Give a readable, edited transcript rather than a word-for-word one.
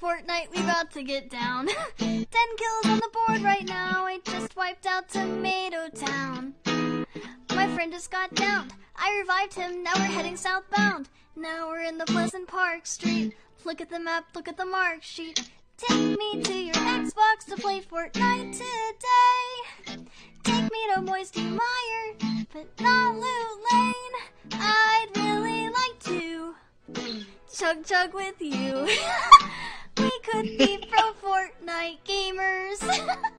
Fortnite, we about to get down. 10 kills on the board right now. I just wiped out Tomato Town. My friend just got downed. I revived him, now we're heading southbound. Now we're in the Pleasant Park street. Look at the map, look at the mark sheet. Take me to your Xbox to play Fortnite today. Take me to Moisty Meyer, but not Loot Lane. I'd really like to chug chug with you. We could be pro Fortnite gamers.